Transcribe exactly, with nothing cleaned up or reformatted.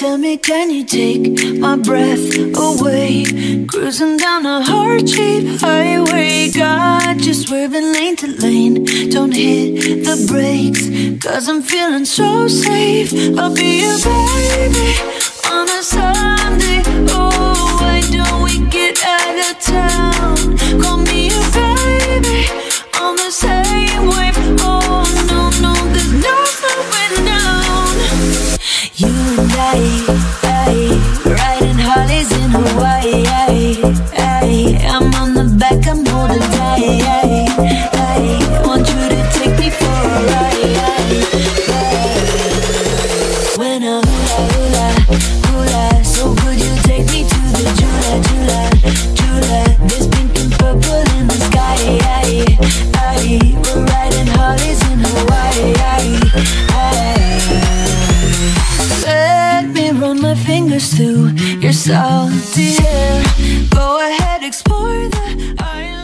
Tell me, can you take my breath away? Cruising down a hard-shaped highway, God, just swerving lane to lane. Don't hit the brakes, cause I'm feeling so safe. I'll be your baby on a Sunday. Oh, why don't we get out of town? Call me your baby on the same wave. Oh, no, no, there's no slowing down. You and I, I riding Harleys in Hawaii. I, I, I'm on the back, I'm holding tight. I, I want you to take me for a ride. I, I, when I'm hula, hula, so good you take me to the Jula, Jula, Jula. There's pink and purple in the sky. I, I, we're riding Harleys in Hawaii. I, I, let me run my fingers through your salty hair. Go ahead, explore the island.